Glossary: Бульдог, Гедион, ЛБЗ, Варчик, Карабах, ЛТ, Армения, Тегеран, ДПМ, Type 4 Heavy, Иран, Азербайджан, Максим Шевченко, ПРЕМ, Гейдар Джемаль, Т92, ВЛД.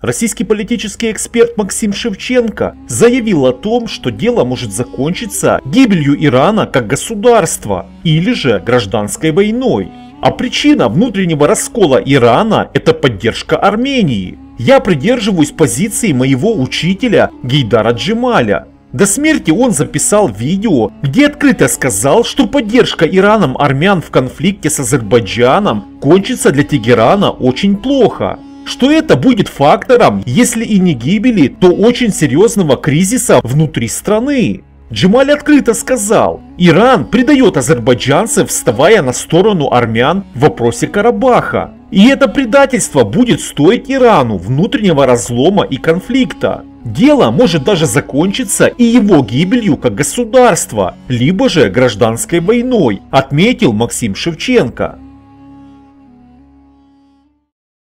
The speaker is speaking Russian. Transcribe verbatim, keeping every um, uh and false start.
Российский политический эксперт Максим Шевченко заявил о том, что дело может закончиться гибелью Ирана как государства или же гражданской войной. А причина внутреннего раскола Ирана – это поддержка Армении. Я придерживаюсь позиции моего учителя Гейдара Джемаля. До смерти он записал видео, где открыто сказал, что поддержка Ираном армян в конфликте с Азербайджаном кончится для Тегерана очень плохо. Что это будет фактором, если и не гибели, то очень серьезного кризиса внутри страны. Джемаль открыто сказал, Иран предает азербайджанцев, вставая на сторону армян в вопросе Карабаха. И это предательство будет стоить Ирану внутреннего разлома и конфликта. Дело может даже закончиться и его гибелью как государства, либо же гражданской войной, отметил Максим Шевченко.